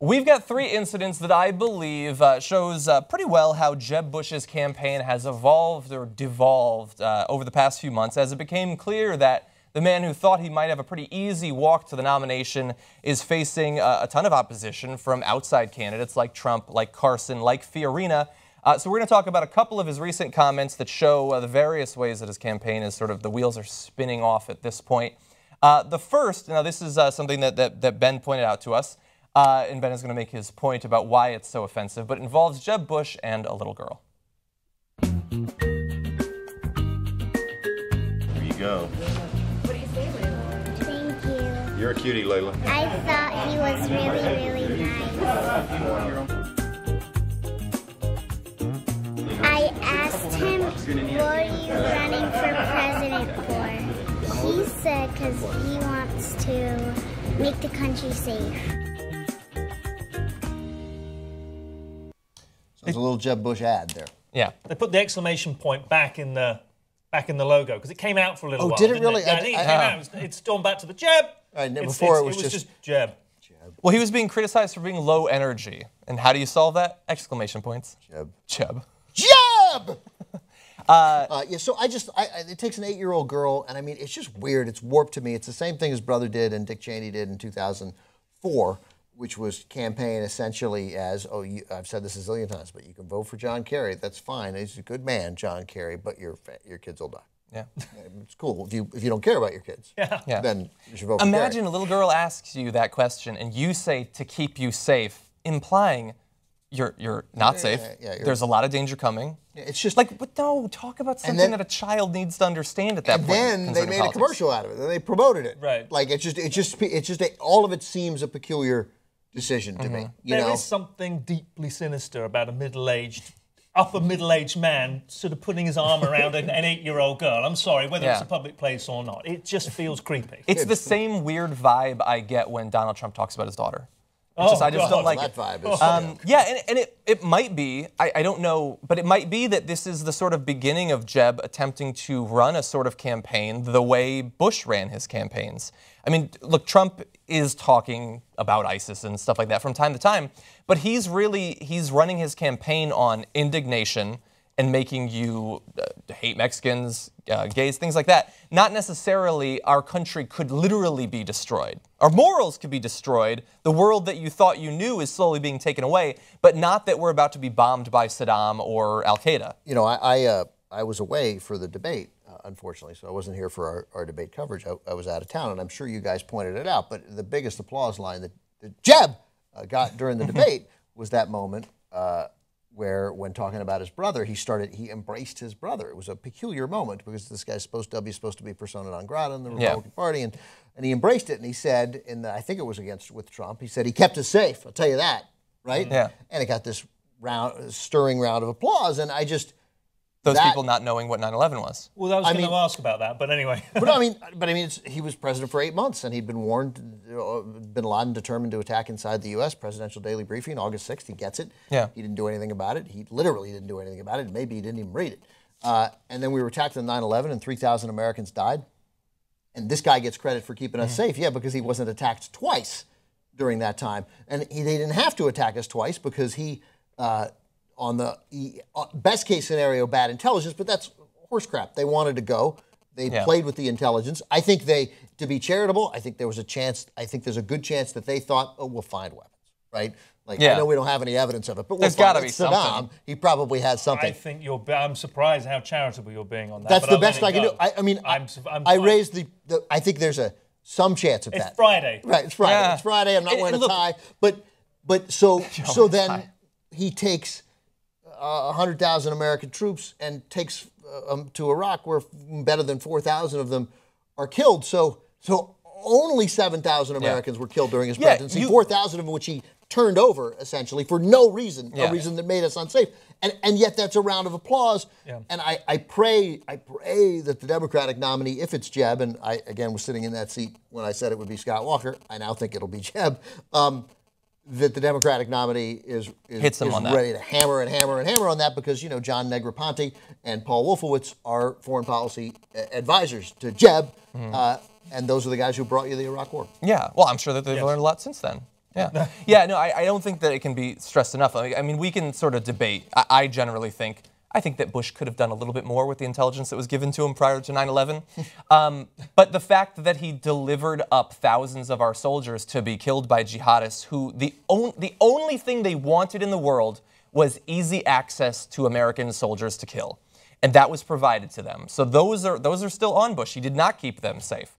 We've got three incidents that I believe shows pretty well how Jeb Bush's campaign has evolved or devolved over the past few months as it became clear that the man who thought he might have a pretty easy walk to the nomination is facing a ton of opposition from outside candidates like Trump, like Carson, like Fiorina. So we're going to talk about a couple of his recent comments that show the various ways that his campaign is sort of the wheels are spinning off at this point. The first, now this is something that Ben pointed out to us. And Ben is going to make his point about why it's so offensive, but it involves Jeb Bush and a little girl. Here you go. What do you say, Layla? Thank you. You're a cutie, Layla. I thought he was really, really nice. I asked him, what are you running for president for? He said because he wants to make the country safe. There's a little Jeb Bush ad there. Yeah, they put the exclamation point back in the logo because it came out for a little while. Oh, did it really? Yeah, it came out. It's gone back to the Jeb. Right, before it was just Jeb. Well, he was being criticized for being low energy, and how do you solve that? Exclamation points. Jeb. Jeb. Jeb. Yeah. So it takes an 8-year-old girl, and I mean, it's just weird. It's warped to me. It's the same thing his brother did and Dick Cheney did in 2004. Which was campaign essentially as, oh, I've said this a zillion times, but you can vote for John Kerry. That's fine. He's a good man, John Kerry, but your kids will die. Yeah, it's cool if you don't care about your kids. Yeah, yeah. Then you should vote. Imagine for Kerry. A little girl asks you that question, and you say to keep you safe, implying you're not safe. Yeah, there's a lot of danger coming. Yeah, it's just like, but no, talk about something that a child needs to understand at that point. And then they made a commercial out of it. And they promoted it. Right. Like all of it seems a peculiar decision to me. There is something deeply sinister about a upper middle-aged man sort of putting his arm around an 8-year-old girl. I'm sorry, whether it's a public place or not. It just feels creepy. It's the same weird vibe I get when Donald Trump talks about his daughter. I just don't like it. That vibe is and it might be, I don't know, but it might be that this is the sort of beginning of Jeb attempting to run a sort of campaign the way Bush ran his campaigns. I mean, look, Trump is talking about ISIS and stuff like that from time to time, but he's running his campaign on indignation and making you hate Mexicans, gays, things like that. Not necessarily our country could literally be destroyed. Our morals could be destroyed. The world that you thought you knew is slowly being taken away, but not that we're about to be bombed by Saddam or Al Qaeda. You know, I was away for the debate, unfortunately, so I wasn't here for our debate coverage. I was out of town, and I'm sure you guys pointed it out, but the biggest applause line that Jeb got during the debate was that moment where, when talking about his brother, he embraced his brother. It was a peculiar moment because this guy's supposed to be persona non grata in the Republican Party, and he embraced it. And he said, I think it was with Trump, he said he kept us safe. I'll tell you that, right? Yeah. And it got this stirring round of applause. And I just people not knowing what 9/11 was. Well, I was going to ask about that, but anyway. but I mean, he was president for 8 months, and he'd been warned. Bin Laden determined to attack inside the U.S. Presidential daily briefing, August 6th. He gets it. Yeah. He didn't do anything about it. He literally didn't do anything about it. Maybe he didn't even read it. And then we were attacked on 9/11, and 3,000 Americans died. And this guy gets credit for keeping us safe, because he wasn't attacked twice during that time, and they didn't have to attack us twice because he. On the best case scenario, bad intelligence, but that's horse crap. They wanted to go. They played with the intelligence. I think to be charitable, I think there was a chance, I think there's a good chance that they thought, oh, we'll find weapons, right? Like, I know we don't have any evidence of it, but there's got to be something. He probably has something. I think I'm surprised how charitable you're being on that. That's the best I can do. I mean, I raised the I think there's some chance of that. It's Friday. Right, it's Friday. Yeah. It's Friday. I'm not wearing a tie. But so then he takes 100,000 American troops and takes to Iraq, where better than 4,000 of them are killed. So only 7,000 Americans were killed during his presidency. 4,000 of which he turned over essentially for no reason, a reason that made us unsafe. And yet that's a round of applause. Yeah. And I pray that the Democratic nominee, if it's Jeb, and I again was sitting in that seat when I said it would be Scott Walker. I now think it'll be Jeb. That the Democratic nominee is ready to hammer and hammer and hammer on that because, you know, John Negroponte and Paul Wolfowitz are foreign policy advisors to Jeb, and those are the guys who brought you the Iraq War. Yeah, well, I'm sure that they've learned a lot since then. Yeah, yeah. No, I don't think that it can be stressed enough. I mean, we can sort of debate. I generally think that Bush could have done a little bit more with the intelligence that was given to him prior to 9/11. But the fact that he delivered up thousands of our soldiers to be killed by jihadists, who the only thing they wanted in the world was easy access to American soldiers to kill, and that was provided to them. So those are still on Bush. He did not keep them safe.